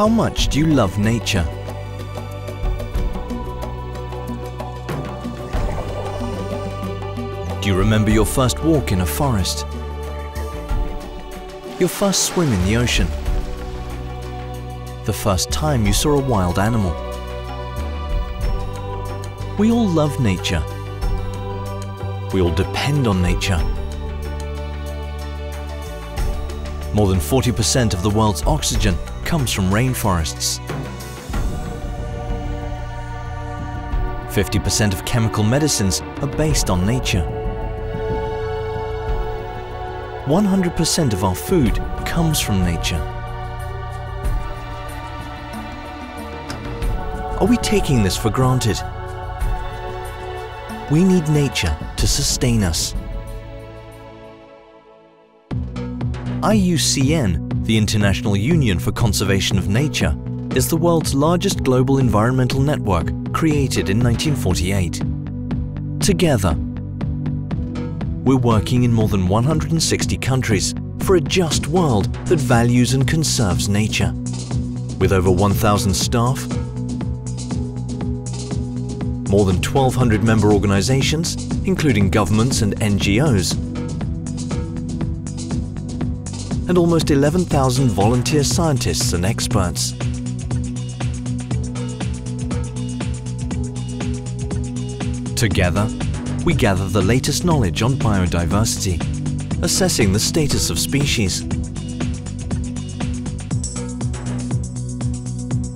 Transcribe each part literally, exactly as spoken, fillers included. How much do you love nature? Do you remember your first walk in a forest? Your first swim in the ocean? The first time you saw a wild animal? We all love nature. We all depend on nature. More than forty percent of the world's oxygen comes from rainforests. fifty percent of chemical medicines are based on nature. one hundred percent of our food comes from nature. Are we taking this for granted? We need nature to sustain us. I U C N, the International Union for Conservation of Nature, is the world's largest global environmental network, created in nineteen forty-eight. Together, we're working in more than one hundred sixty countries for a just world that values and conserves nature. With over one thousand staff, more than twelve hundred member organizations, including governments and N G Os, and almost eleven thousand volunteer scientists and experts. Together, we gather the latest knowledge on biodiversity, assessing the status of species,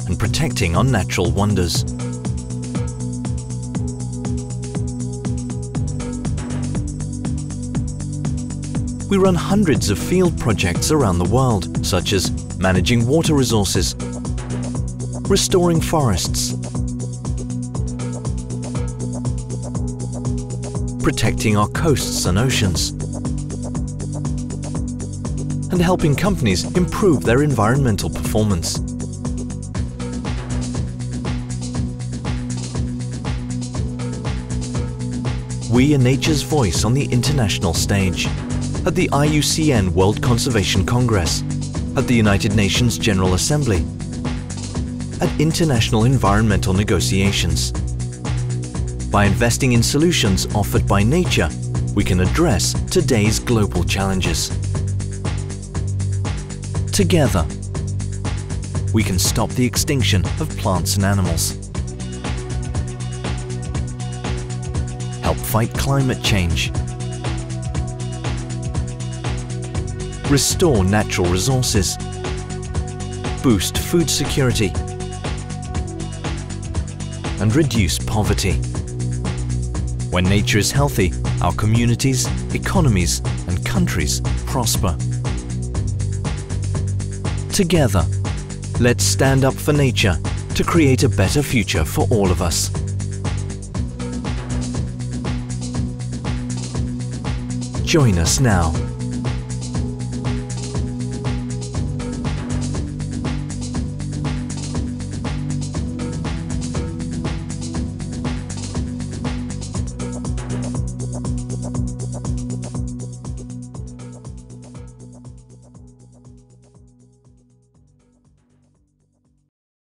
and protecting our natural wonders. We run hundreds of field projects around the world, such as managing water resources, restoring forests, protecting our coasts and oceans, and helping companies improve their environmental performance. We are nature's voice on the international stage. At the I U C N World Conservation Congress, at the United Nations General Assembly, at international environmental negotiations. By investing in solutions offered by nature, we can address today's global challenges. Together, we can stop the extinction of plants and animals, help fight climate change, restore natural resources, boost food security, and reduce poverty. When nature is healthy, our communities, economies, and countries prosper. Together, let's stand up for nature to create a better future for all of us. Join us now.